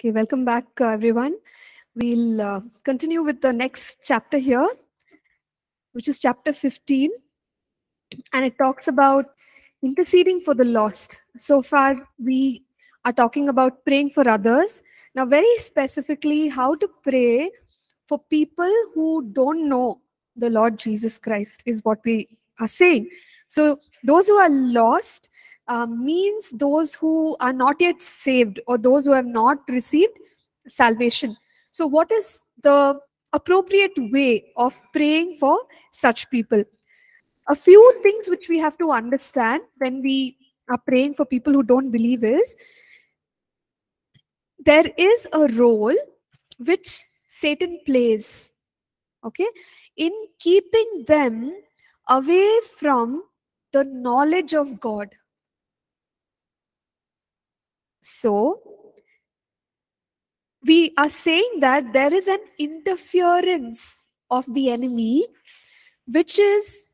Okay, welcome back, everyone. We'll continue with the next chapter here, which is chapter 15, and it talks about interceding for the lost. So far, we are talking about praying for others. Now, very specifically, how to pray for people who don't know the Lord Jesus Christ is what we are saying. So those who are lost means those who are not yet saved or those who have not received salvation. So what is the appropriate way of praying for such people? A few things which we have to understand when we are praying for people who don't believe is there is a role which Satan plays, okay, in keeping them away from the knowledge of God. So, we are saying that there is an interference of the enemy which is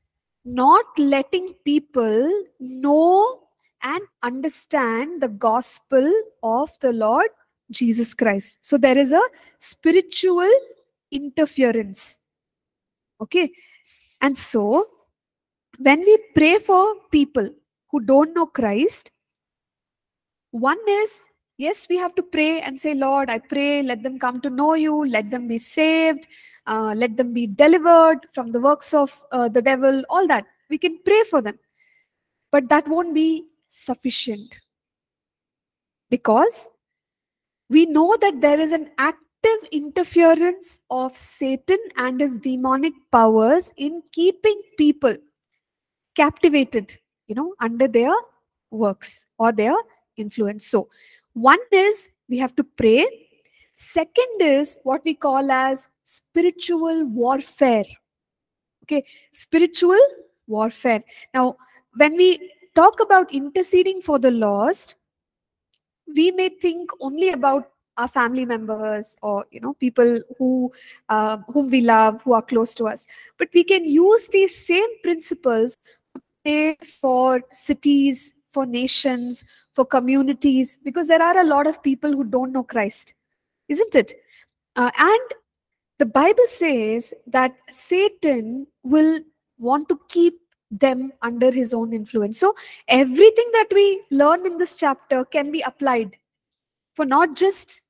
not letting people know and understand the gospel of the Lord Jesus Christ. So, there is a spiritual interference. Okay. And so, when we pray for people who don't know Christ, one is, yes, we have to pray and say, Lord, I pray, let them come to know you, let them be saved, let them be delivered from the works of the devil, all that. We can pray for them. But that won't be sufficient because we know that there is an active interference of Satan and his demonic powers in keeping people captivated, you know, under their works or their influence. So, one is we have to pray. Second is what we call as spiritual warfare. Okay, spiritual warfare. Now, when we talk about interceding for the lost, we may think only about our family members or, you know, people who whom we love, who are close to us. But we can use these same principles to pray for cities, for nations, for communities, because there are a lot of people who don't know Christ, isn't it? And the Bible says that Satan will want to keep them under his own influence. So everything that we learned in this chapter can be applied for not just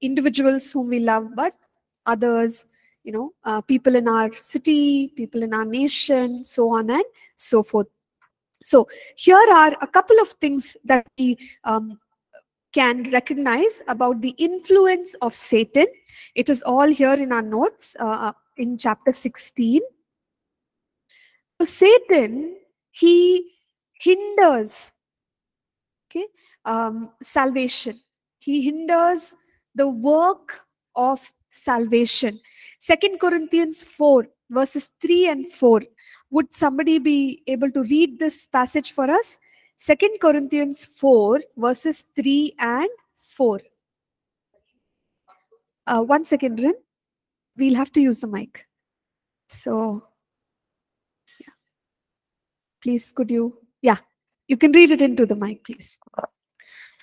individuals whom we love, but others, you know, people in our city, people in our nation, so on and so forth. So here are a couple of things that we can recognize about the influence of Satan. It is all here in our notes in chapter 16. So Satan, he hinders, okay, salvation. He hinders the work of salvation. 2 Corinthians 4 verses 3 and 4. Would somebody be able to read this passage for us? 2 Corinthians 4 verses 3 and 4. One second, Rin. We'll have to use the mic. So, yeah. Please, could you? Yeah, you can read it into the mic, please.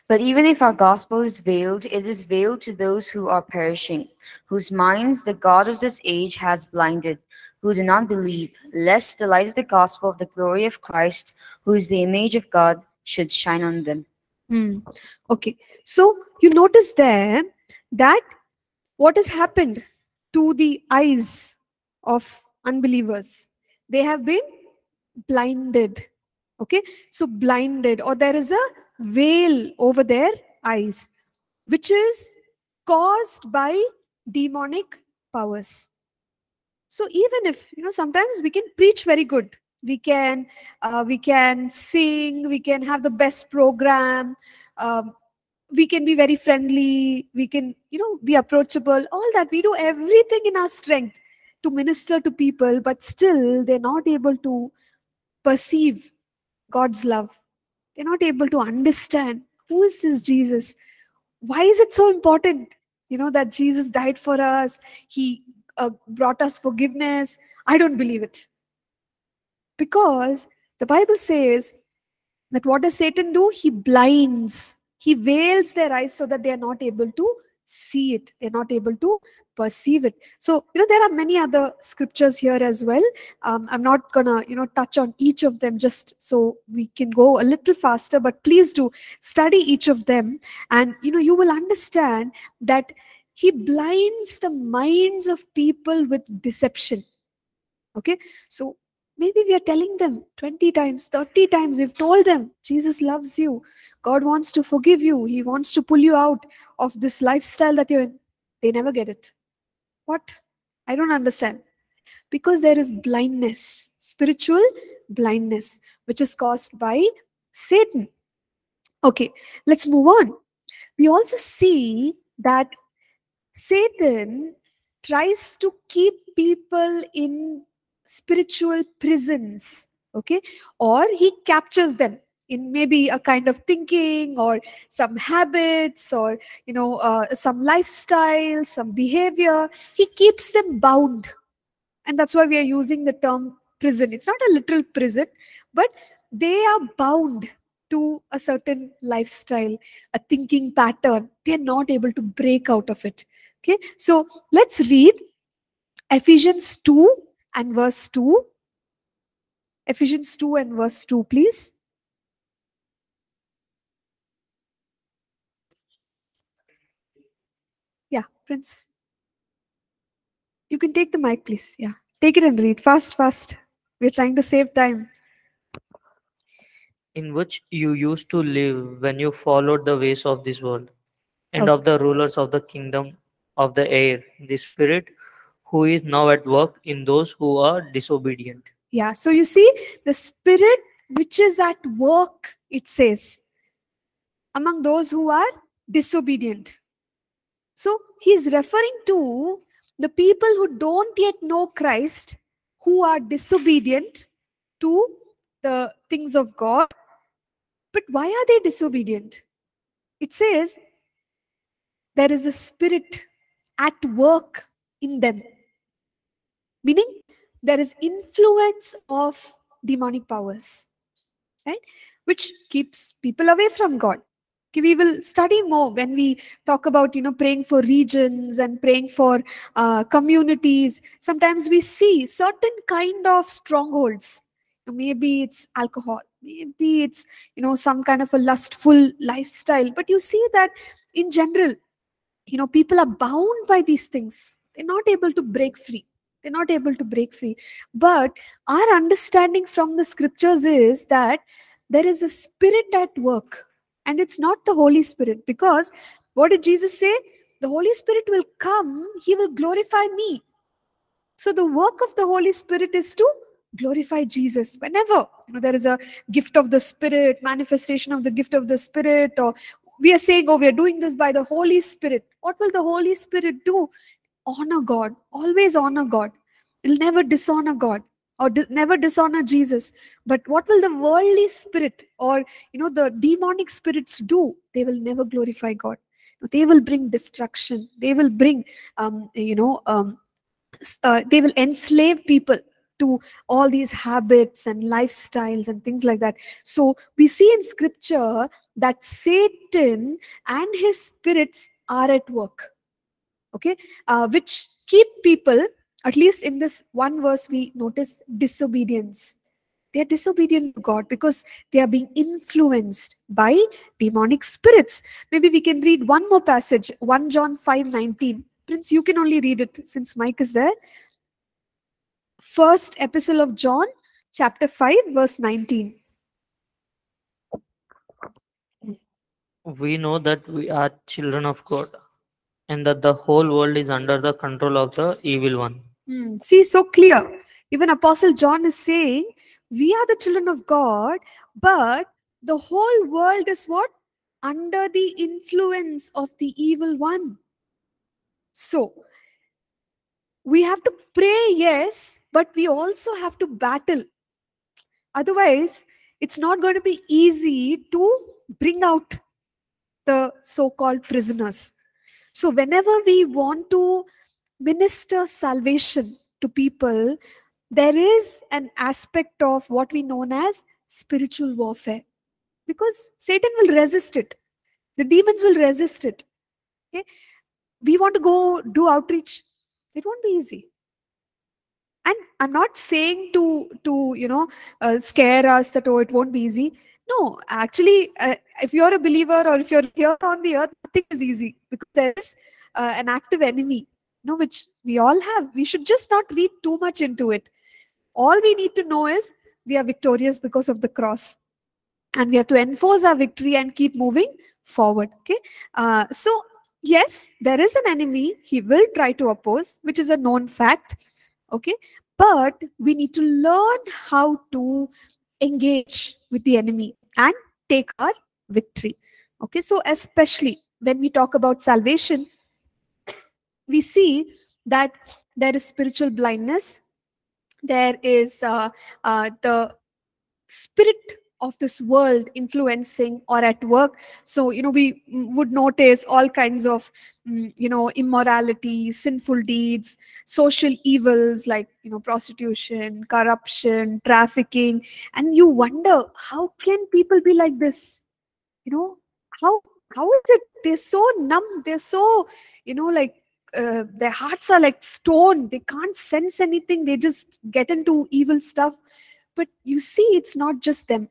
But even if our gospel is veiled, it is veiled to those who are perishing, whose minds the God of this age has blinded, who do not believe, lest the light of the gospel of the glory of Christ, who is the image of God, should shine on them. Okay, so you notice there that what has happened to the eyes of unbelievers? They have been blinded. Okay, so blinded, or there is a veil over their eyes, which is caused by demonic powers. So even if, you know, sometimes we can preach very good, we can sing, we can have the best program, we can be very friendly, we can, you know, be approachable, all that. We do everything in our strength to minister to people, but still they're not able to perceive God's love. They're not able to understand, who is this Jesus? Why is it so important, you know, that Jesus died for us? He brought us forgiveness. I don't believe it. Because the Bible says that what does Satan do? He blinds. He veils their eyes so that they are not able to see it. They're not able to perceive it. So, there are many other scriptures here as well. I'm not going to, touch on each of them just so we can go a little faster, but please do study each of them. And, you will understand that he blinds the minds of people with deception. Okay, so maybe we are telling them 20 times, 30 times, we've told them, Jesus loves you. God wants to forgive you. He wants to pull you out of this lifestyle that you're in. They never get it. What? I don't understand. Because there is blindness, spiritual blindness, which is caused by Satan. Okay, let's move on. We also see that Satan tries to keep people in spiritual prisons, okay, or he captures them in maybe a kind of thinking or some habits or some lifestyle, some behavior. He keeps them bound, and that's why we are using the term prison. It's not a literal prison, but they are bound to a certain lifestyle, a thinking pattern. They're not able to break out of it. Okay, so let's read Ephesians 2 and verse 2. Ephesians 2 and verse 2, please. Yeah, Prince. You can take the mic, please. Yeah, take it and read. Fast, fast. We're trying to save time. In which you used to live when you followed the ways of this world and of the rulers of the kingdom of the air, the spirit who is now at work in those who are disobedient. Yeah, so you see, the spirit which is at work, it says, among those who are disobedient. So he's referring to the people who don't yet know Christ, who are disobedient to the things of God. But why are they disobedient? It says, there is a spirit at work in them. Meaning, there is influence of demonic powers, right? Which keeps people away from God. Okay, we will study more when we talk about, praying for regions and praying for communities. Sometimes we see certain kind of strongholds. Maybe it's alcohol. Maybe it's, some kind of a lustful lifestyle. But you see that in general, people are bound by these things. They're not able to break free. They're not able to break free. But our understanding from the scriptures is that there is a spirit at work, and it's not the Holy Spirit, because what did Jesus say? The Holy Spirit will come, he will glorify me. So the work of the Holy Spirit is to glorify Jesus. Whenever there is a gift of the Spirit, manifestation of the gift of the Spirit, or we are saying, oh, we are doing this by the Holy Spirit. What will the Holy Spirit do? Honor God, always honor God. It'll never dishonor God or never dishonor Jesus. But what will the worldly spirit or, the demonic spirits do? They will never glorify God. They will bring destruction. They will bring, they will enslave people to all these habits and lifestyles and things like that. So we see in scripture that Satan and his spirits are at work. Okay, which keep people, at least in this one verse we notice disobedience. They are disobedient to God because they are being influenced by demonic spirits. Maybe we can read one more passage, 1 John 5:19. Prince, you can only read it since Mike is there. First epistle of John, chapter 5, verse 19. We know that we are children of God, and that the whole world is under the control of the evil one. See, so clear. Even Apostle John is saying, we are the children of God, but the whole world is what? Under the influence of the evil one. So, we have to pray, yes, but we also have to battle. Otherwise, it's not going to be easy to bring out the so-called prisoners. So whenever we want to minister salvation to people, there is an aspect of what we know as spiritual warfare, because Satan will resist it. The demons will resist it. Okay? We want to go do outreach. It won't be easy. And I'm not saying to scare us that, oh, it won't be easy. No, actually, if you're a believer or if you're here on the earth, nothing is easy, because there is an active enemy, which we all have. We should just not read too much into it. All we need to know is we are victorious because of the cross. And we have to enforce our victory and keep moving forward. Okay. So, yes, there is an enemy. He will try to oppose, which is a known fact. Okay. But we need to learn how to engage with the enemy and take our victory. Okay. So, especially when we talk about salvation, we see that there is spiritual blindness. There is the spirit of this world influencing or at work. So, we would notice all kinds of, immorality, sinful deeds, social evils like, prostitution, corruption, trafficking. And you wonder, how can people be like this? How is it? They're so numb. They're so, their hearts are like stone. They can't sense anything. They just get into evil stuff. But you see, it's not just them.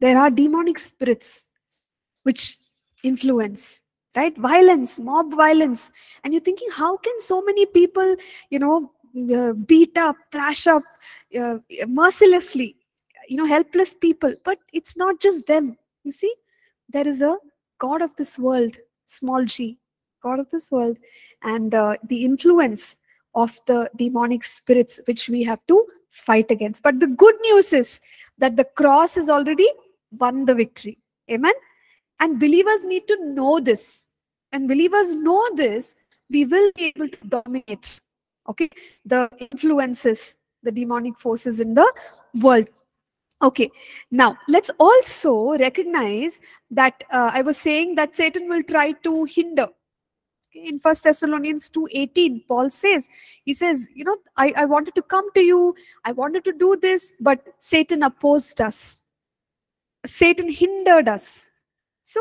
There are demonic spirits which influence, right? Violence, mob violence. And you're thinking, how can so many people, beat up, thrash up mercilessly, helpless people? But it's not just them. You see, there is a god of this world, small g, god of this world, and the influence of the demonic spirits which we have to fight against. But the good news is that the cross has already won the victory. Amen? And believers need to know this. And believers know this, we will be able to dominate, okay, the influences, the demonic forces in the world. Okay, now let's also recognize that I was saying that Satan will try to hinder. In 1 Thessalonians 2:18, Paul says, I wanted to come to you, I wanted to do this, but Satan opposed us. Satan hindered us. So,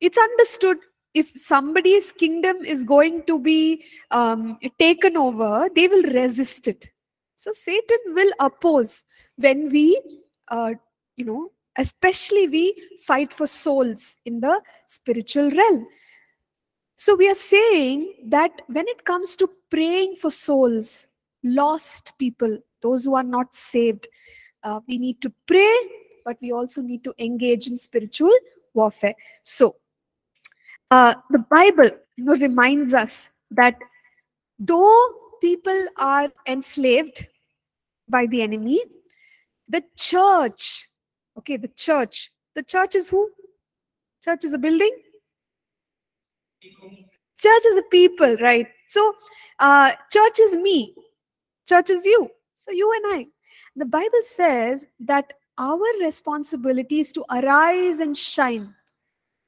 it's understood, if somebody's kingdom is going to be taken over, they will resist it. So, Satan will oppose when we, especially we fight for souls in the spiritual realm. So we are saying that when it comes to praying for souls, lost people, those who are not saved, we need to pray, but we also need to engage in spiritual warfare. So the Bible reminds us that though people are enslaved by the enemy, the church, okay, the church is who? Church is a building. Church is a people, right? So, church is me. Church is you. So, you and I. The Bible says that our responsibility is to arise and shine.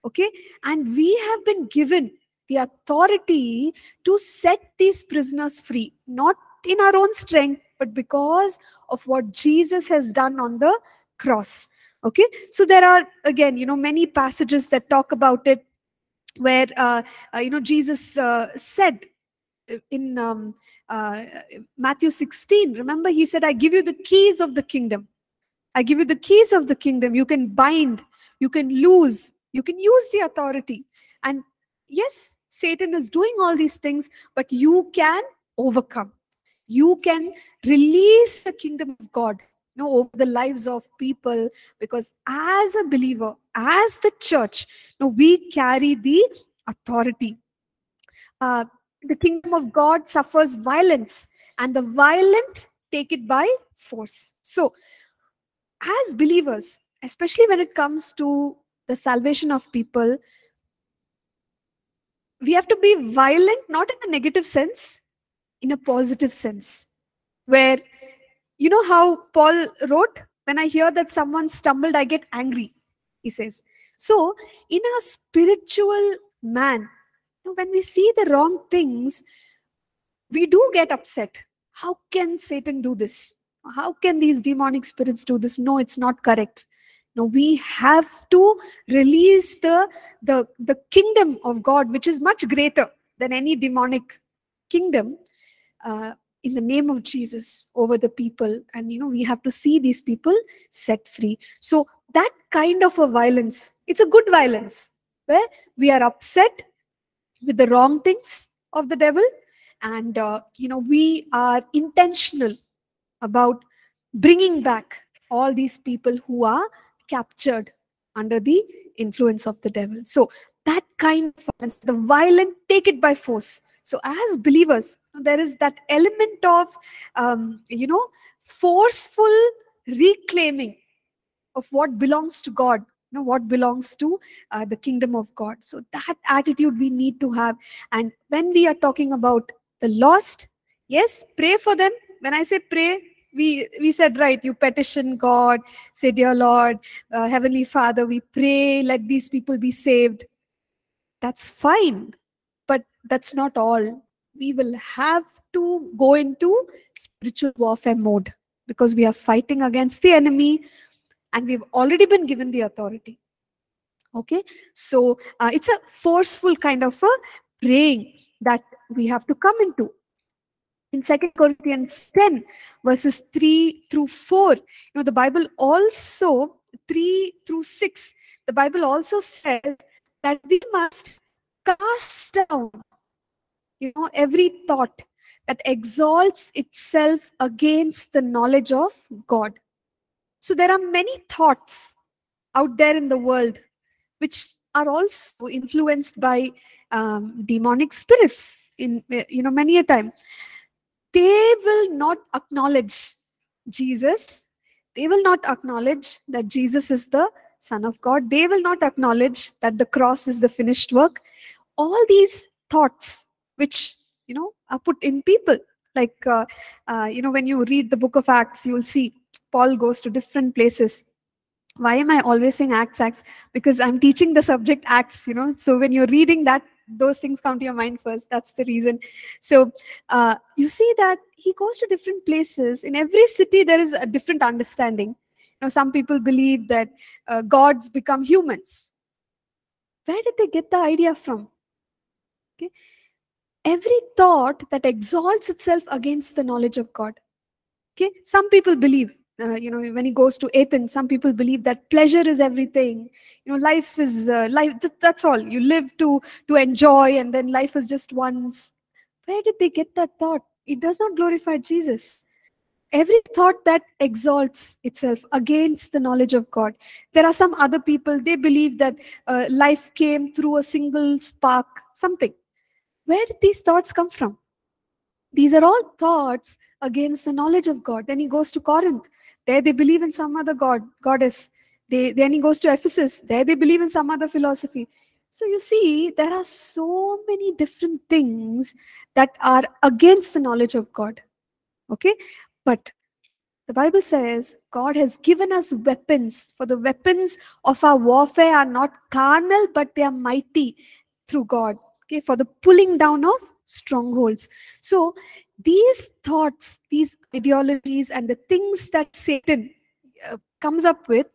Okay? And we have been given the authority to set these prisoners free. Not in our own strength, but because of what Jesus has done on the cross. Okay? So, there are, again, many passages that talk about it, where Jesus said in Matthew 16, remember, he said, I give you the keys of the kingdom. I give you the keys of the kingdom. You can bind, you can loose, you can use the authority. And yes, Satan is doing all these things, but you can overcome. You can release the kingdom of God, over the lives of people, because as a believer, as the church, we carry the authority. The kingdom of God suffers violence, and the violent take it by force. So, as believers, especially when it comes to the salvation of people, we have to be violent, not in a negative sense, in a positive sense, where how Paul wrote, when I hear that someone stumbled, I get angry, he says. So, in a spiritual man, when we see the wrong things, we do get upset. How can Satan do this? How can these demonic spirits do this? No, it's not correct. No, we have to release the kingdom of God, which is much greater than any demonic kingdom, in the name of Jesus, over the people. And, you know, we have to see these people set free. So that kind of a violence, it's a good violence, where we are upset with the wrong things of the devil. And, you know, we are intentional about bringing back all these people who are captured under the influence of the devil. So that kind of violence, the violent, take it by force. So as believers, there is that element of, you know, forceful reclaiming of what belongs to God, you know, what belongs to the kingdom of God. So that attitude we need to have. And when we are talking about the lost, yes, pray for them. When I say pray, we said, right, you petition God, say, dear Lord, Heavenly Father, we pray, let these people be saved. That's fine, but that's not all. We will have to go into spiritual warfare mode, because we are fighting against the enemy and we've already been given the authority. Okay, so it's a forceful kind of a praying that we have to come into. In 2 Corinthians 10, verses 3 through 4, you know, the Bible also, 3 through 6, the Bible also says that we must cast down, you know, every thought that exalts itself against the knowledge of God. So there are many thoughts out there in the world which are also influenced by demonic spirits, in, you know, many a time. They will not acknowledge Jesus. They will not acknowledge that Jesus is the Son of God. They will not acknowledge that the cross is the finished work. All these thoughts which, you know, are put in people. Like, you know, when you read the book of Acts, you will see Paul goes to different places. Why am I always saying Acts, Acts? Because I'm teaching the subject Acts, you know. So when you're reading that, those things come to your mind first. That's the reason. So you see that he goes to different places. In every city, there is a different understanding. You know, some people believe that gods become humans. Where did they get the idea from? Okay. Every thought that exalts itself against the knowledge of God. Okay. Some people believe, you know, when he goes to Athens, some people believe that pleasure is everything. You know, life is life. That's all. You live to enjoy, and then life is just once. Where did they get that thought? It does not glorify Jesus. Every thought that exalts itself against the knowledge of God. There are some other people, they believe that life came through a single spark, something. Where did these thoughts come from? These are all thoughts against the knowledge of God. Then he goes to Corinth. There they believe in some other god, goddess. Then he goes to Ephesus. There they believe in some other philosophy. So you see, there are so many different things that are against the knowledge of God. Okay? But the Bible says God has given us weapons. For the weapons of our warfare are not carnal, but they are mighty through God. Okay? For the pulling down of strongholds. So these thoughts, these ideologies, and the things that Satan comes up with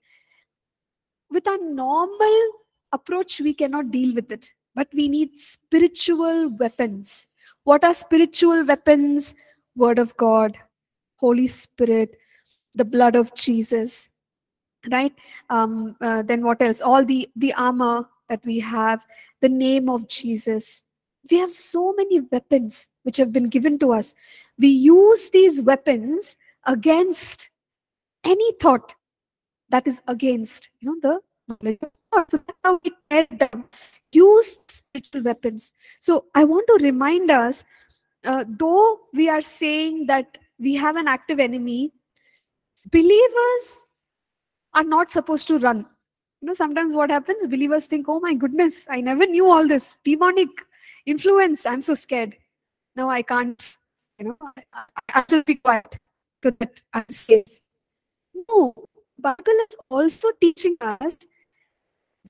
our normal approach, we cannot deal with it. But we need spiritual weapons. What are spiritual weapons? Word of God, Holy Spirit, the blood of Jesus, right? Then what else? All the armor that we have, the name of Jesus. We have so many weapons which have been given to us. We use these weapons against any thought that is against, you know, the knowledge of God. So that's how we tear down. Use spiritual weapons. So I want to remind us, though we are saying that we have an active enemy, believers are not supposed to run. You know, sometimes what happens, believers think, oh my goodness, I never knew all this. Demonic influence, I'm so scared. No, I can't, you know, I'll just be quiet so that I'm safe. No, Bible is also teaching us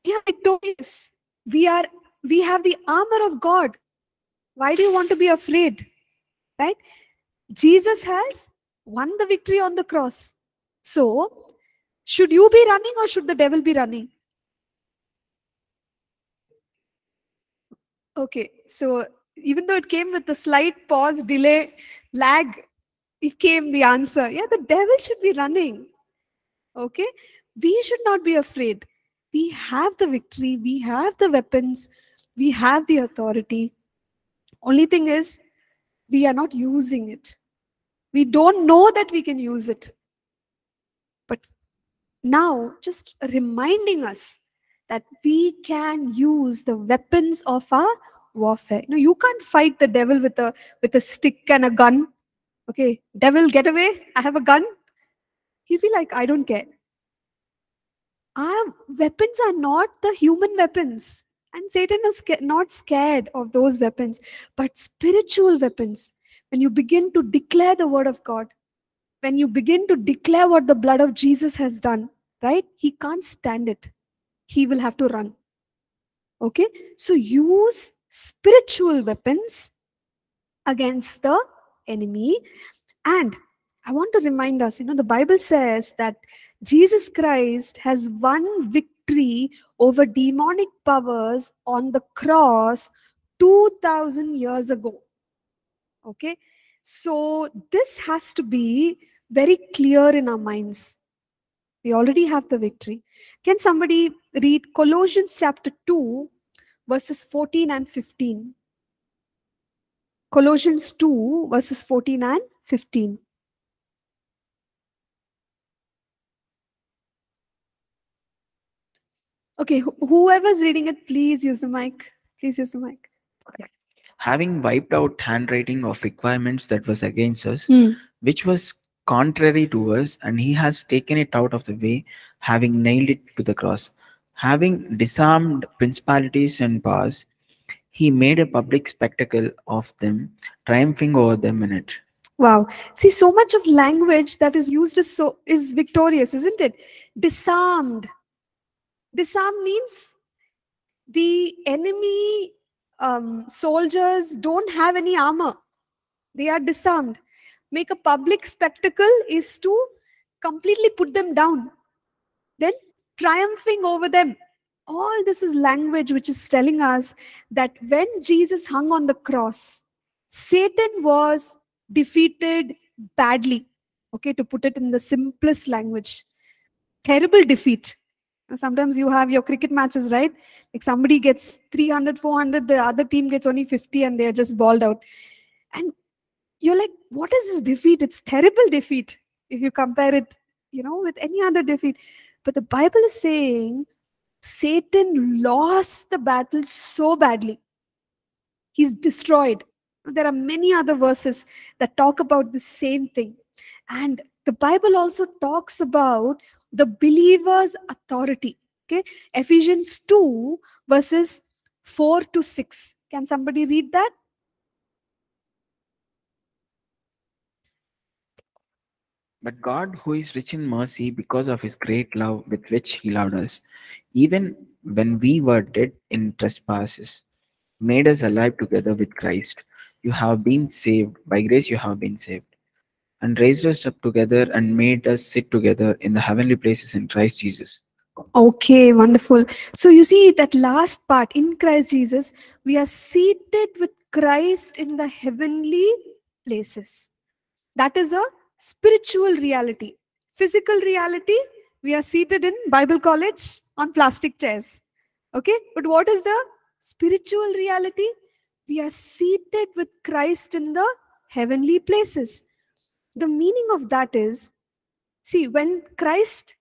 we are victorious. We have the armor of God. Why do you want to be afraid? Right? Jesus has won the victory on the cross. So Should you be running or should the devil be running? Okay, so even though it came with a slight pause, delay, lag, it came the answer. Yeah, the devil should be running. Okay, we should not be afraid. We have the victory. We have the weapons. We have the authority. Only thing is, we are not using it. We don't know that we can use it. But now, just reminding us that we can use the weapons of our warfare. No, you can't fight the devil with a stick and a gun. Okay, devil, get away. I have a gun. He'll be like, I don't care. Our weapons are not the human weapons. And Satan is not scared of those weapons, but spiritual weapons. When you begin to declare the word of God, when you begin to declare what the blood of Jesus has done, right? He can't stand it. He will have to run. Okay? So use spiritual weapons against the enemy. And I want to remind us, the Bible says that Jesus Christ has won victory over demonic powers on the cross 2,000 years ago. Okay, so this has to be very clear in our minds. We already have the victory. Can somebody read Colossians chapter 2, verses 14 and 15? Colossians 2, verses 14 and 15. Okay, whoever's reading it, please use the mic. Please use the mic. Yeah. Having wiped out handwriting of requirements that was against us, which was contrary to us, and he has taken it out of the way, having nailed it to the cross. Having disarmed principalities and powers, he made a public spectacle of them, triumphing over them in it. Wow. See, so much of language that is used is victorious, isn't it? Disarmed. Disarm means the enemy soldiers don't have any armor. They are disarmed. Make a public spectacle is to completely put them down. Then triumphing over them. All this is language which is telling us that when Jesus hung on the cross, Satan was defeated badly. Okay, to put it in the simplest language. Terrible defeat. Sometimes you have your cricket matches, right? Like somebody gets 300, 400, the other team gets only 50 and they're just balled out. And you're like, what is this defeat? It's terrible defeat if you compare it, with any other defeat. But the Bible is saying Satan lost the battle so badly. He's destroyed. There are many other verses that talk about the same thing. And the Bible also talks about the believer's authority. Okay, Ephesians 2 verses 4 to 6. Can somebody read that? But God, who is rich in mercy because of his great love with which he loved us, even when we were dead in trespasses, made us alive together with Christ. You have been saved. By grace you have been saved. And raised us up together and made us sit together in the heavenly places in Christ Jesus. Okay, wonderful. So you see that last part, in Christ Jesus, we are seated with Christ in the heavenly places. That is a spiritual reality. Physical reality, we are seated in Bible college on plastic chairs. Okay, but what is the spiritual reality? We are seated with Christ in the heavenly places. The meaning of that is, see, when Christ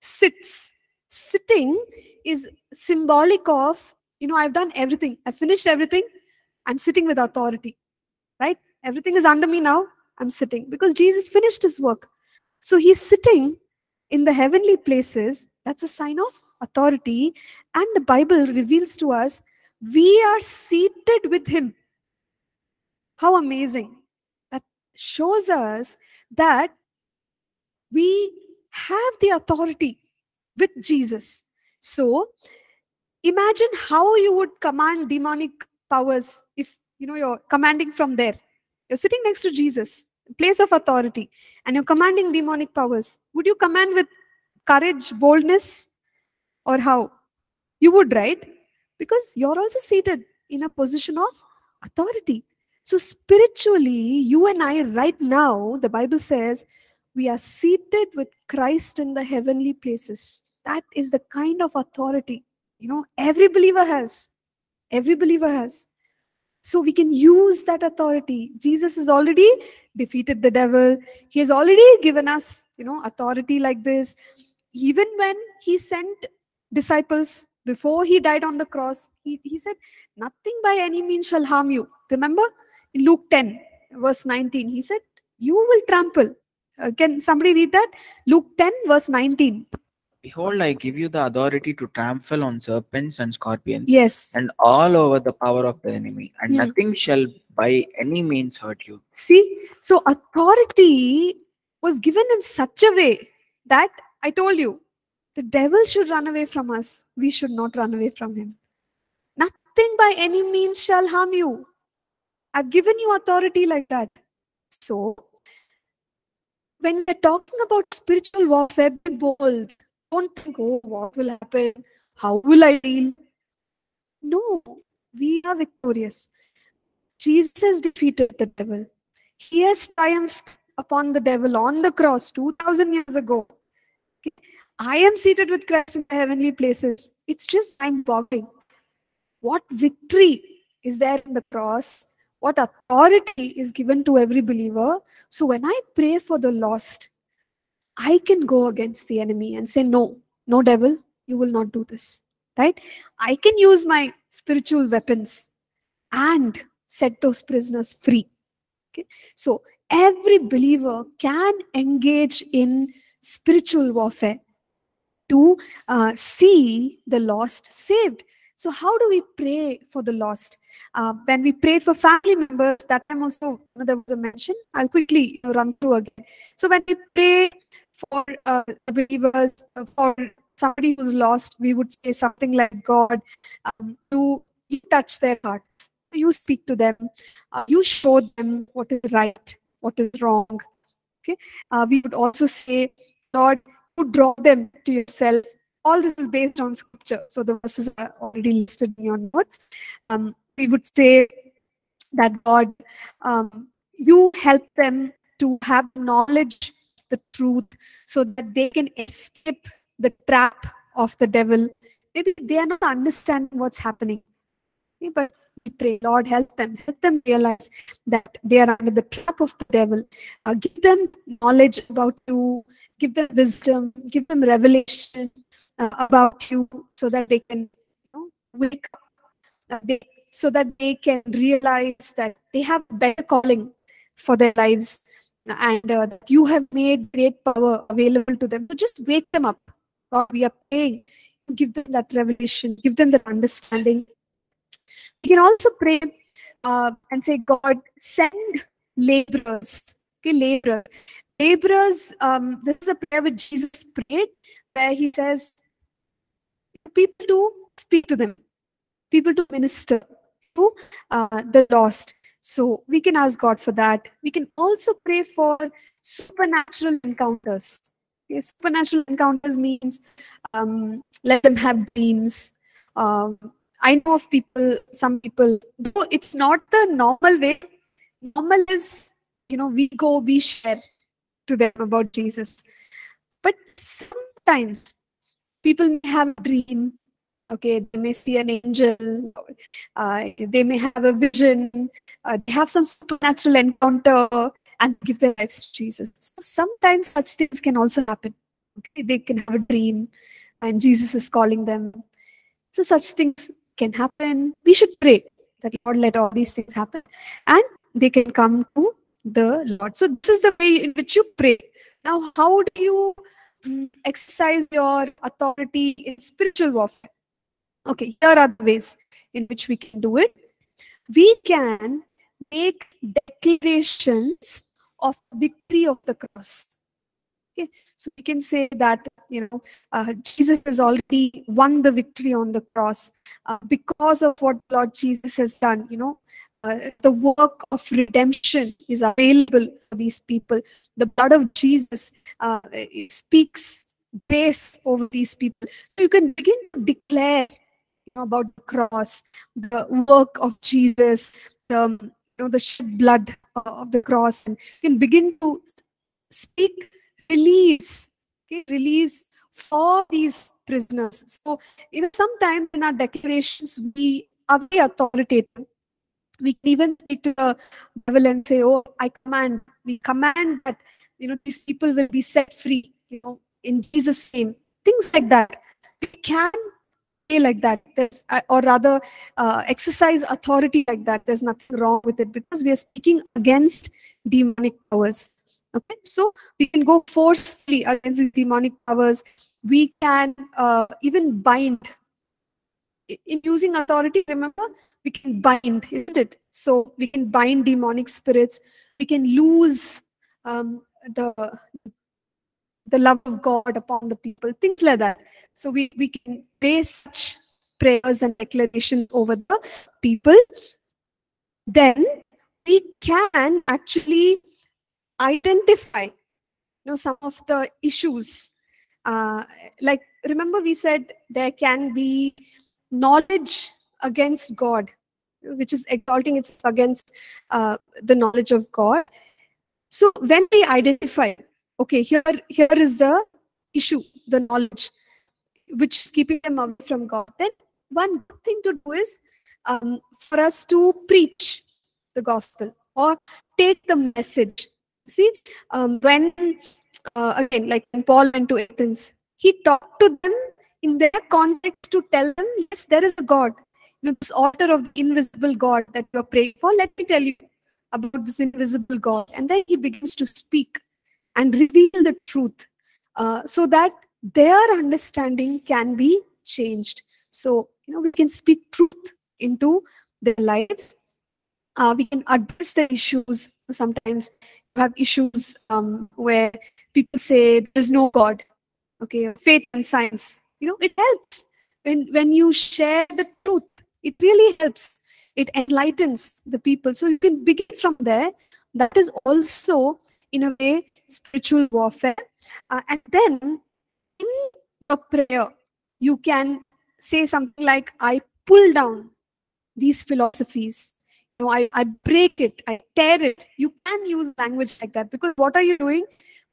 sits, sitting is symbolic of, I've done everything. I've finished everything. I'm sitting with authority, right? Everything is under me now. I'm sitting because Jesus finished his work. So he's sitting in the heavenly places. That's a sign of authority. And the Bible reveals to us, we are seated with him. How amazing. Shows us that we have the authority with Jesus. So imagine how you would command demonic powers if you're commanding from there. You're sitting next to Jesus, place of authority, and you're commanding demonic powers. Would you command with courage, boldness, or how? You would, right? Because you're also seated in a position of authority. So spiritually, you and I right now, the Bible says, we are seated with Christ in the heavenly places. That is the kind of authority, you know, every believer has. Every believer has. So we can use that authority. Jesus has already defeated the devil. He has already given us, you know, authority like this. Even when he sent disciples before he died on the cross, he said, nothing by any means shall harm you. Remember? In Luke 10, verse 19, he said, you will trample. Can somebody read that? Luke 10, verse 19. Behold, I give you the authority to trample on serpents and scorpions, yes, and all over the power of the enemy, and nothing shall by any means hurt you. See, so authority was given in such a way that I told you, the devil should run away from us. We should not run away from him. Nothing by any means shall harm you. I've given you authority like that. So, when we're talking about spiritual warfare, be bold. Don't think, oh, what will happen? How will I deal? No, we are victorious. Jesus has defeated the devil. He has triumphed upon the devil on the cross 2,000 years ago. Okay? I am seated with Christ in the heavenly places. It's just mind-boggling. What victory is there in the cross? What authority is given to every believer? So when I pray for the lost, I can go against the enemy and say, no, no devil, you will not do this, right? I can use my spiritual weapons and set those prisoners free. Okay? So every believer can engage in spiritual warfare to see the lost saved. So how do we pray for the lost? When we prayed for family members, that time also there was a mention. I'll quickly run through again. So when we pray for believers, for somebody who's lost, we would say something like, God, you touch their hearts. You speak to them. You show them what is right, what is wrong. Okay. We would also say, Lord, you draw them to yourself. All this is based on scripture. So the verses are already listed in your notes. We would say that God, you help them to have knowledge of the truth so that they can escape the trap of the devil. Maybe they are not understanding what's happening. Okay, but we pray, Lord, help them realize that they are under the trap of the devil. Give them knowledge about you, give them wisdom, give them revelation about you, so that they can, you know, wake up, so that they can realize that they have a better calling for their lives, and that you have made great power available to them. So just wake them up. God, we are praying. Give them that revelation. Give them that understanding. You can also pray and say, God, send laborers. Okay, laborers. Laborers, this is a prayer which Jesus prayed, where he says, people to speak to them, people to minister to the lost. So we can ask God for that. We can also pray for supernatural encounters. Okay, supernatural encounters means let them have dreams. I know of people, some people, though it's not the normal way. Normal is, you know, we go, we share to them about Jesus. But sometimes people may have a dream, okay, they may see an angel, they may have a vision, they have some supernatural encounter and give their lives to Jesus. So sometimes such things can also happen. Okay, they can have a dream and Jesus is calling them. So such things can happen. We should pray that Lord, let all these things happen and they can come to the Lord. So this is the way in which you pray. Now, how do you exercise your authority in spiritual warfare? Okay, here are the ways in which we can do it. We can make declarations of victory of the cross. Okay, so we can say that, you know, Jesus has already won the victory on the cross because of what Lord Jesus has done. You know, the work of redemption is available for these people. The blood of Jesus speaks grace over these people. So you can begin to declare, you know, about the cross, the work of Jesus, the shed blood of the cross, and you can begin to speak release, okay, release for these prisoners. So, you know, sometimes in our declarations we are very authoritative. We can even speak to the devil and say, "Oh, I command, we command that, you know, these people will be set free, you know, in Jesus' name." Things like that. We can say like that, or rather exercise authority like that. There's nothing wrong with it because we are speaking against demonic powers. Okay, so we can go forcefully against these demonic powers. We can even bind. In using authority, remember, we can bind, isn't it? So we can bind demonic spirits. We can lose the love of God upon the people, things like that. So we can pray such prayers and declarations over the people. Then we can actually identify, you know, some of the issues. Like, remember we said there can be knowledge against God, which is exalting itself against the knowledge of God. So when we identify, okay, here is the issue, the knowledge, which is keeping them away from God, then one thing to do is for us to preach the gospel or take the message. See, again, like when Paul went to Athens, he talked to them in their context to tell them, yes, there is a God. You know, this author of the invisible God that you are praying for, let me tell you about this invisible God. And then he begins to speak and reveal the truth so that their understanding can be changed. So, you know, we can speak truth into their lives. We can address the issues. Sometimes you have issues where people say there is no God. Okay, faith and science. You know, it helps. When you share the truth, it really helps. It enlightens the people. So you can begin from there. That is also, in a way, spiritual warfare. And then, in your prayer, you can say something like, I pull down these philosophies. You know, I break it. I tear it. You can use language like that. Because what are you doing?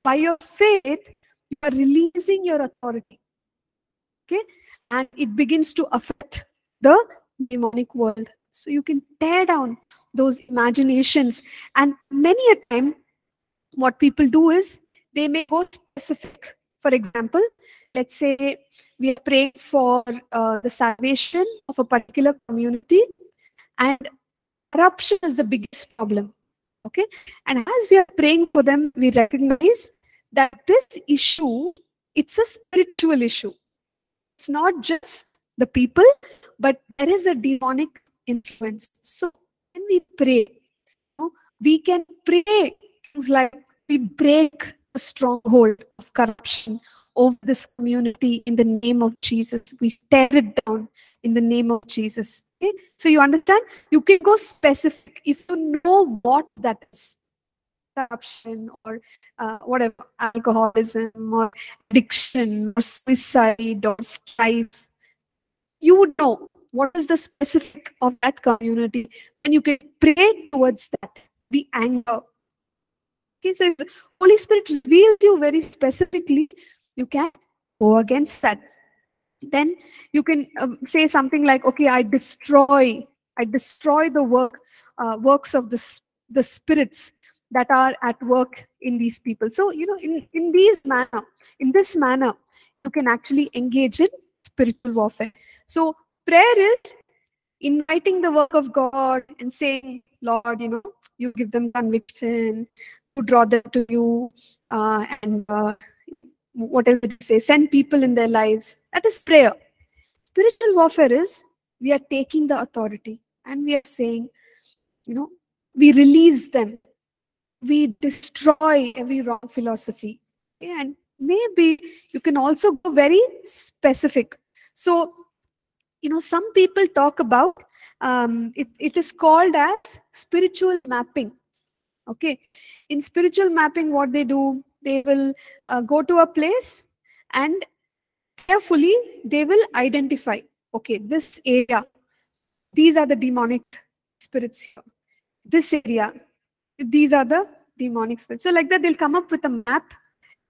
By your faith, you are releasing your authority. Okay? And it begins to affect the demonic world. So you can tear down those imaginations. And many a time, what people do is they may go specific. For example, let's say we are praying for the salvation of a particular community, and corruption is the biggest problem. Okay? And as we are praying for them, we recognize that this issue, it's a spiritual issue. It's not just the people, but there is a demonic influence. So when we pray, you know, we can pray things like, we break the stronghold of corruption over this community in the name of Jesus. We tear it down in the name of Jesus. Okay? So you understand? You can go specific if you know what that is. Corruption or whatever, alcoholism or addiction or suicide or strife, you would know what is the specific of that community, and you can pray towards that. Be anger. Okay, so if the Holy Spirit reveals you very specifically, you can go against that. Then you can say something like, okay, I destroy the works of the spirits that are at work in these people. So, you know, in this manner, you can actually engage in spiritual warfare. So prayer is inviting the work of God and saying, Lord, you know, you give them conviction, you draw them to you, and what else did you say? Send people in their lives. That is prayer. Spiritual warfare is we are taking the authority and we are saying, you know, we release them. We destroy every wrong philosophy. Yeah, and maybe you can also go very specific. So, you know, some people talk about, it is called as spiritual mapping. Okay. In spiritual mapping, what they do, they will go to a place and carefully they will identify, okay, this area, these are the demonic spirits here. This area, these are the demonic spirits. So like that, they'll come up with a map,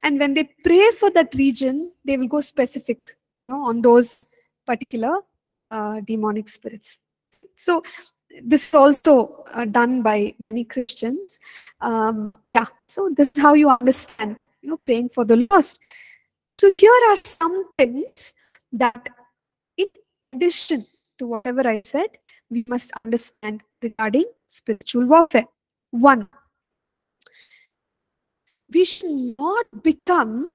and when they pray for that region, they will go specific, you know, on those particular demonic spirits. So this is also done by many Christians. So this is how you understand, you know, praying for the lost. So here are some things that, in addition to whatever I said, we must understand regarding spiritual warfare. One, we should not become,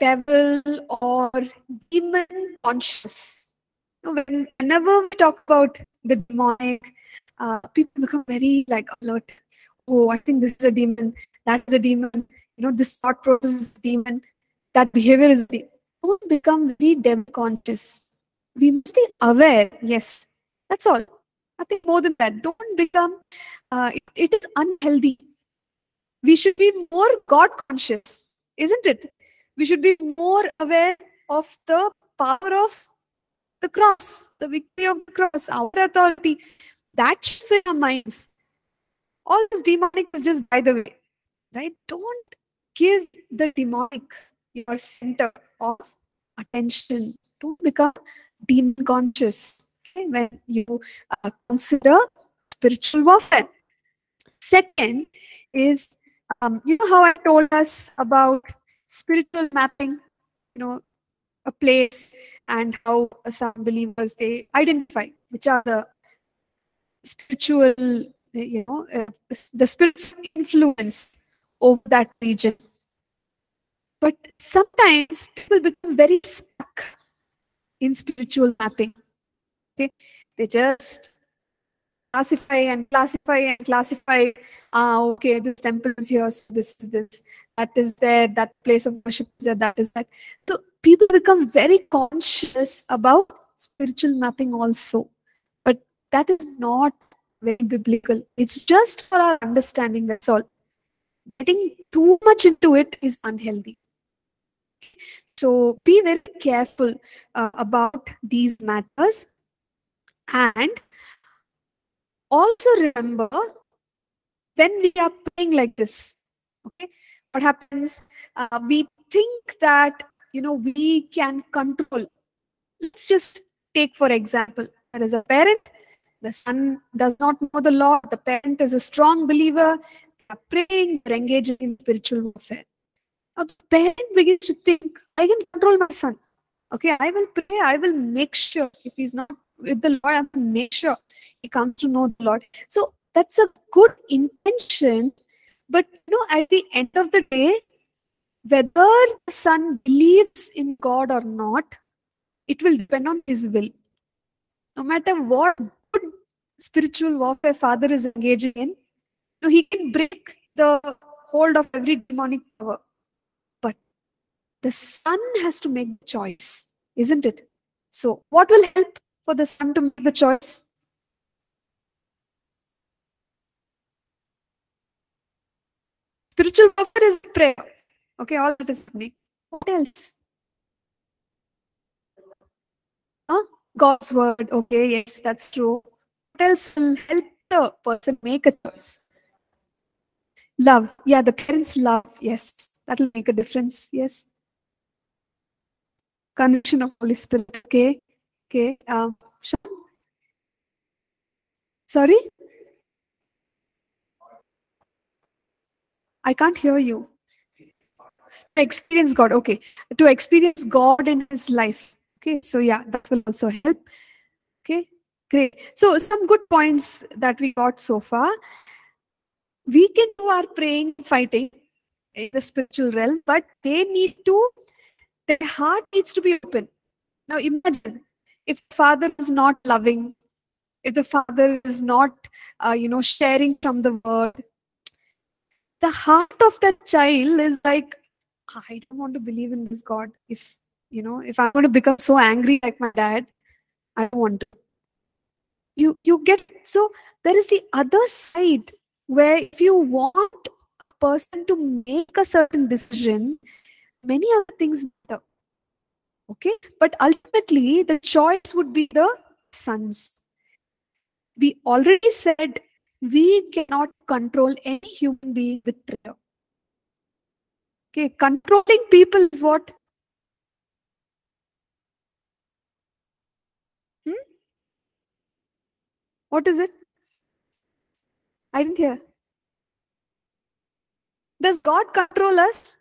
devil or demon conscious. Whenever we talk about the demonic, people become very like alert. Oh, I think this is a demon, that is a demon, you know, this thought process is a demon, that behavior is a demon. Don't become very demon conscious. We must be aware, yes, that's all. Nothing more than that. Don't become, it is unhealthy. We should be more God conscious, isn't it? We should be more aware of the power of the cross, the victory of the cross, our authority. That should fill our minds. All this demonic is just by the way, right? Don't give the demonic your center of attention. Don't become demon conscious, okay, when you consider spiritual warfare. Second is, you know how I told us about spiritual mapping, you know, a place, and how some believers, they identify which are the spiritual, you know, the spiritual influence over that region. But sometimes people become very stuck in spiritual mapping. Okay? They just classify and classify and classify. Okay, this temple is here, so this is this, that is there, that place of worship is there, that is that. So people become very conscious about spiritual mapping also. But that is not very biblical. It's just for our understanding, that's all. Getting too much into it is unhealthy. So be very careful about these matters. And also remember, when we are praying like this, okay, what happens? We think that, you know, we can control. Let's just take, for example, there is a parent, the son does not know the Lord, the parent is a strong believer, they are praying, they are engaging in spiritual warfare. Now the parent begins to think, I can control my son. Okay, I will pray, I will make sure, if he's not with the Lord, I will make sure he comes to know the Lord. So that's a good intention, but you know, at the end of the day, whether the son believes in God or not, it will depend on his will. No matter what good spiritual warfare father is engaging in, so he can break the hold of every demonic power. But the son has to make the choice, isn't it? So what will help for the son to make the choice? Spiritual warfare is prayer. Okay, all that is happening. What else? Huh? God's word. Okay, yes, that's true. What else will help the person make a choice? Love. Yeah, the parents' love. Yes, that will make a difference. Yes. Conviction of Holy Spirit. Okay. Okay. Sorry? I can't hear you. To experience God, okay. To experience God in his life. Okay, so yeah, that will also help. Okay, great. So some good points that we got so far. We can do our praying, fighting in the spiritual realm, but they need to, their heart needs to be open. Now imagine, if the father is not loving, if the father is not, sharing from the word, the heart of that child is like, I don't want to believe in this God. If, you know, if I'm going to become so angry like my dad, I don't want to. You get, so there is the other side where if you want person to make a certain decision, many other things matter. Okay, but ultimately the choice would be the son's. We already said we cannot control any human being with prayer. Okay, controlling people is what? What is it? I didn't hear. Does God control us?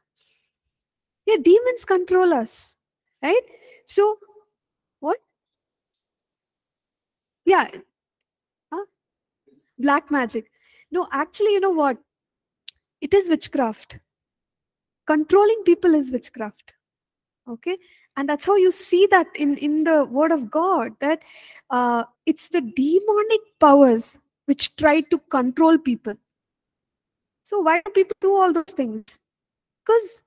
Yeah, demons control us, right? So, what? Yeah. Huh? Black magic. No, actually, you know what? It is witchcraft. Controlling people is witchcraft. Okay? And that's how you see that in the Word of God, that it's the demonic powers which try to control people. So why do people do all those things? Because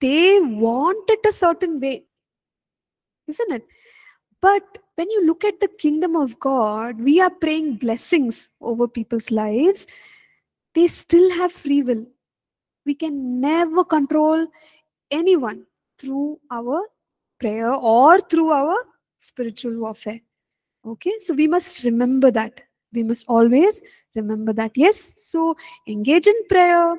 they want it a certain way, isn't it? But when you look at the kingdom of God, we are praying blessings over people's lives. They still have free will. We can never control anyone through our prayer or through our spiritual warfare. Okay, so we must remember that. We must always remember that. Yes, so engage in prayer,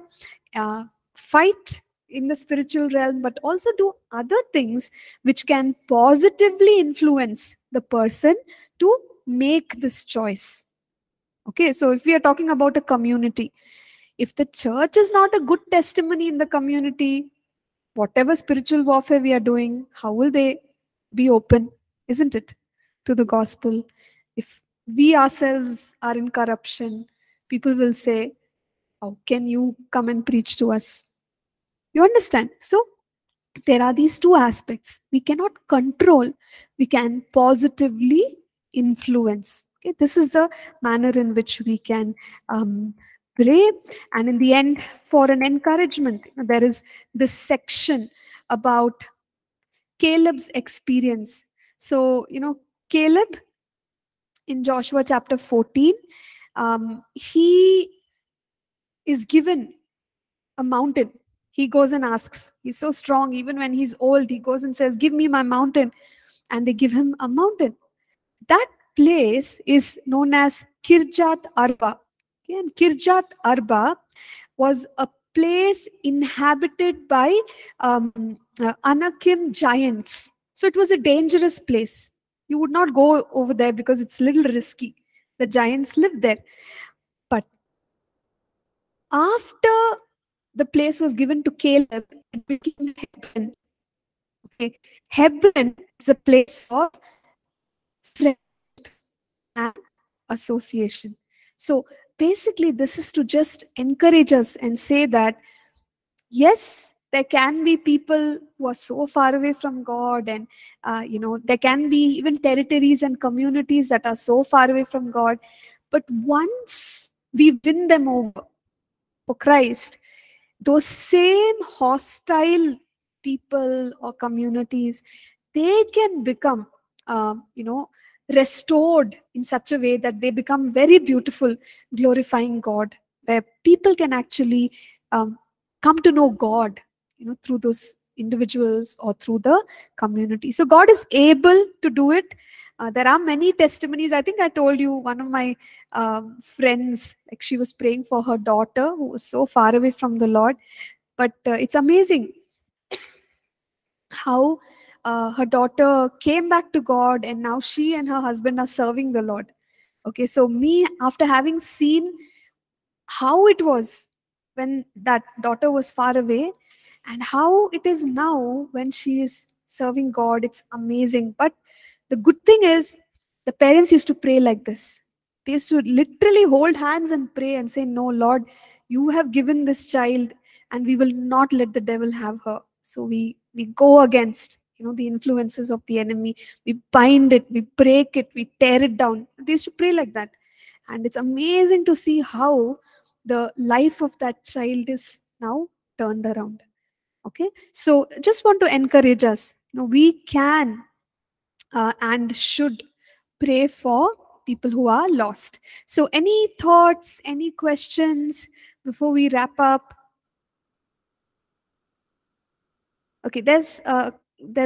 fight in the spiritual realm, but also do other things which can positively influence the person to make this choice. Okay, so if we are talking about a community, if the church is not a good testimony in the community, whatever spiritual warfare we are doing, how will they be open, isn't it, to the gospel? If we ourselves are in corruption, people will say, how can you come and preach to us? You understand? So there are these two aspects. We cannot control. We can positively influence. Okay? This is the manner in which we can pray. And in the end, for an encouragement, there is this section about Caleb's experience. So, you know, Caleb in Joshua chapter 14, he is given a mountain. He goes and asks. He's so strong. Even when he's old, he goes and says, give me my mountain. And they give him a mountain. That place is known as Kirjat Arba. Okay, and Kirjat Arba was a place inhabited by Anakim giants. So it was a dangerous place. You would not go over there because it's a little risky. The giants lived there. But after the place was given to Caleb, it became Hebron. Okay. Hebron is a place of friendship and association. So basically, this is to just encourage us and say that, yes, there can be people who are so far away from God, and, you know, there can be even territories and communities that are so far away from God. But once we win them over for Christ, those same hostile people or communities, they can become, you know, restored in such a way that they become very beautiful, glorifying God, where people can actually come to know God, you know, through those individuals or through the community. So God is able to do it. There are many testimonies. I think I told you one of my friends, like she was praying for her daughter who was so far away from the Lord. But it's amazing how her daughter came back to God, and now she and her husband are serving the Lord. Okay, so me, after having seen how it was when that daughter was far away and how it is now when she is serving God, it's amazing. But the good thing is, the parents used to pray like this. They used to literally hold hands and pray and say, no, Lord, you have given this child and we will not let the devil have her. So we go against, you know, the influences of the enemy. We bind it, we break it, we tear it down. They used to pray like that. And it's amazing to see how the life of that child is now turned around. Okay, so just want to encourage us. You know, we can and should pray for people who are lost. So any thoughts, any questions before we wrap up? Okay, there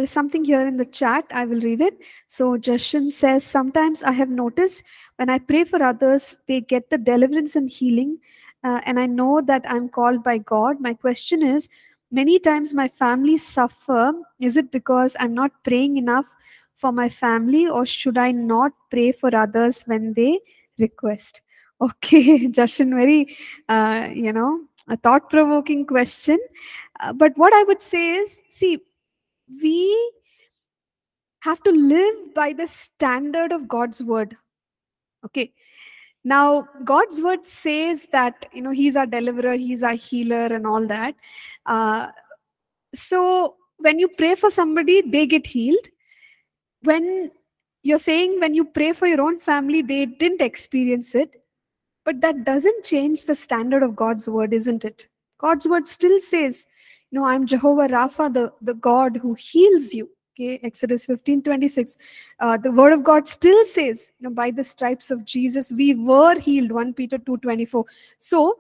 is something here in the chat. I will read it. So Jashan says, sometimes I have noticed when I pray for others, they get the deliverance and healing. And I know that I'm called by God. My question is, many times my family suffer. Is it because I'm not praying enough for my family, or should I not pray for others when they request? Okay, Jashan, very, a thought-provoking question. But what I would say is, see, we have to live by the standard of God's word. Okay. Now, God's word says that, he's our deliverer, he's our healer and all that. So when you pray for somebody, they get healed. When you're saying when you pray for your own family, they didn't experience it. But that doesn't change the standard of God's word, isn't it? God's word still says, I'm Jehovah Rapha, the God who heals you. Okay, Exodus 15:26. The word of God still says, by the stripes of Jesus, we were healed, 1 Peter 2:24. So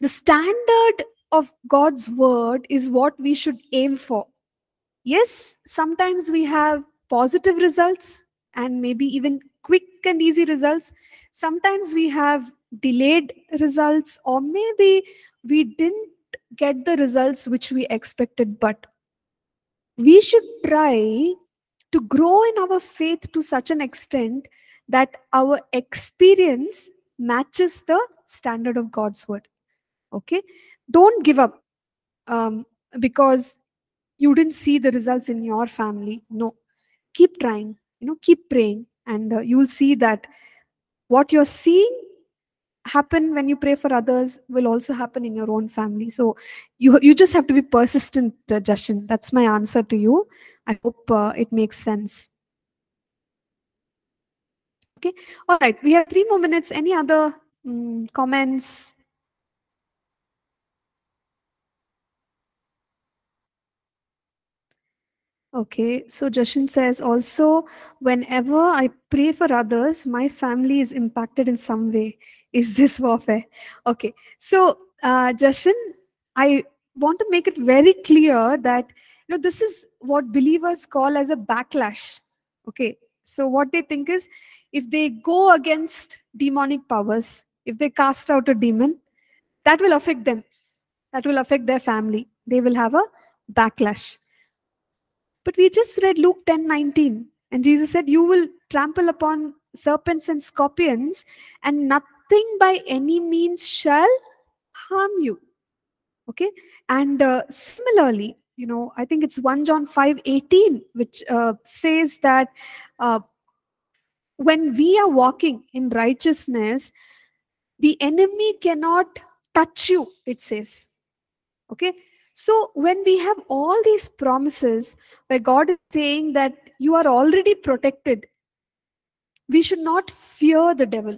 the standard of God's word is what we should aim for. Yes, sometimes we have positive results and maybe even quick and easy results. Sometimes we have delayed results, or maybe we didn't get the results which we expected, but we should try to grow in our faith to such an extent that our experience matches the standard of God's word. Okay? Don't give up because you didn't see the results in your family. No. Keep trying, keep praying, and you'll see that what you're seeing happen when you pray for others will also happen in your own family. So you just have to be persistent, Jashan. That's my answer to you. I hope it makes sense. Okay. All right. We have 3 more minutes. Any other comments? Okay, so Jashan says, also, whenever I pray for others, my family is impacted in some way. Is this warfare? Okay, so Jashan, I want to make it very clear that this is what believers call as a backlash. Okay, so what they think is, if they go against demonic powers, if they cast out a demon, that will affect them. That will affect their family. They will have a backlash. But we just read Luke 10:19, and Jesus said, you will trample upon serpents and scorpions, and nothing by any means shall harm you. Okay? And similarly, I think it's 1 John 5:18, which says that when we are walking in righteousness, the enemy cannot touch you, it says. Okay? So when we have all these promises where God is saying that you are already protected, we should not fear the devil.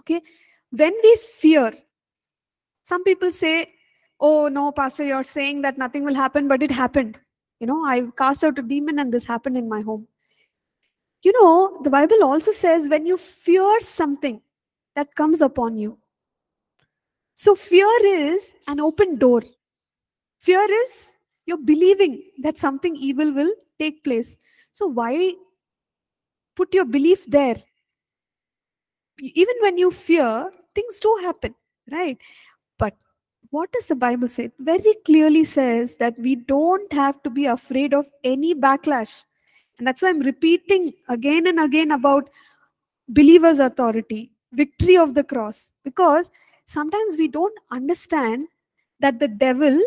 Okay? When we fear, some people say, oh no, Pastor, you're saying that nothing will happen, but it happened. I cast out a demon and this happened in my home. The Bible also says when you fear something, that comes upon you. So fear is an open door. Fear is you're believing that something evil will take place. So why put your belief there? Even when you fear, things do happen, right? But what does the Bible say? It very clearly says that we don't have to be afraid of any backlash. And that's why I'm repeating again and again about believers' authority, victory of the cross. Because sometimes we don't understand that the devil,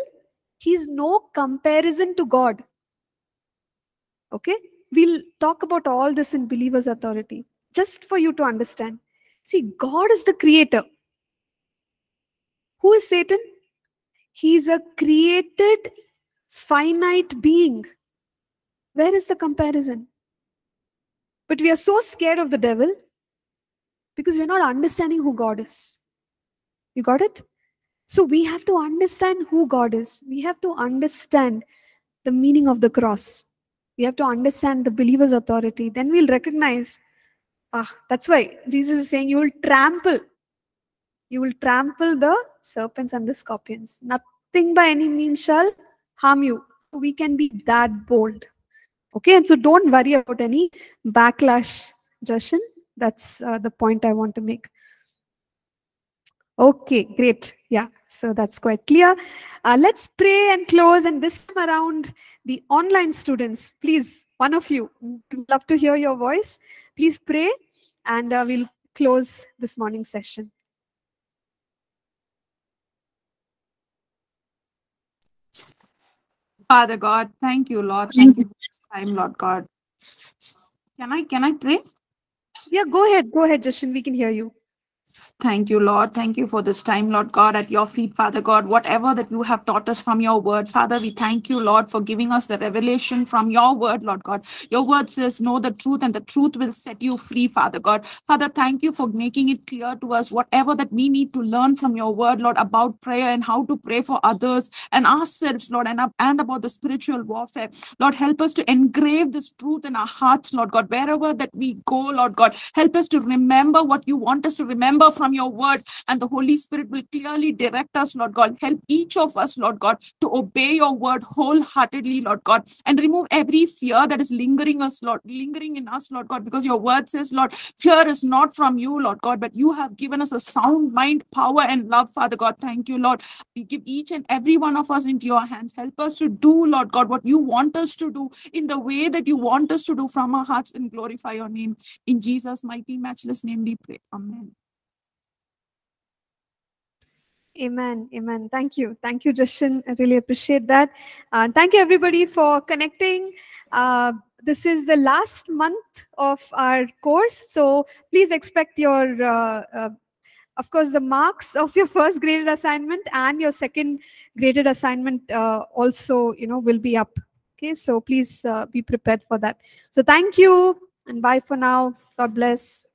he's no comparison to God. Okay? We'll talk about all this in Believer's Authority, just for you to understand. See, God is the creator. Who is Satan? He's a created, finite being. Where is the comparison? But we are so scared of the devil because we're not understanding who God is. You got it? So we have to understand who God is. We have to understand the meaning of the cross. We have to understand the believer's authority. Then we'll recognize, that's why Jesus is saying you will trample. You will trample the serpents and the scorpions. Nothing by any means shall harm you. We can be that bold. Okay, and so don't worry about any backlash, Jashan. That's the point I want to make. Okay, great. Yeah, so that's quite clear. Let's pray and close. And this time around, the online students, please, one of you, we'd love to hear your voice. Please pray, and we'll close this morning's session. Father God, thank you, Lord. Thank you for this time, Lord God. Can I pray? Yeah, go ahead. Go ahead, Jashan. We can hear you. Thank you, Lord. Thank you for this time, Lord God, at your feet, Father God. Whatever that you have taught us from your word, Father, we thank you, Lord, for giving us the revelation from your word, Lord God. Your word says, know the truth and the truth will set you free, Father God. Father, thank you for making it clear to us whatever that we need to learn from your word, Lord, about prayer and how to pray for others and ourselves, Lord, and about the spiritual warfare. Lord, help us to engrave this truth in our hearts, Lord God, wherever that we go, Lord God. Help us to remember what you want us to remember from your word, and the Holy Spirit will clearly direct us, Lord God. Help each of us, Lord God, to obey your word wholeheartedly, Lord God, and remove every fear that is lingering in us, Lord God, because your word says, Lord, fear is not from you, Lord God, but you have given us a sound mind, power, and love, Father God. Thank you, Lord. We give each and every one of us into your hands. Help us to do, Lord God, what you want us to do in the way that you want us to do from our hearts, and glorify your name. In Jesus' mighty, matchless name we pray. Amen. Amen. Amen. Thank you. Thank you, Jashan. I really appreciate that. Thank you, everybody, for connecting. This is the last month of our course. So please expect your, of course, the marks of your first graded assignment and your second graded assignment also, you know, will be up. Okay, so please be prepared for that. So thank you and bye for now. God bless.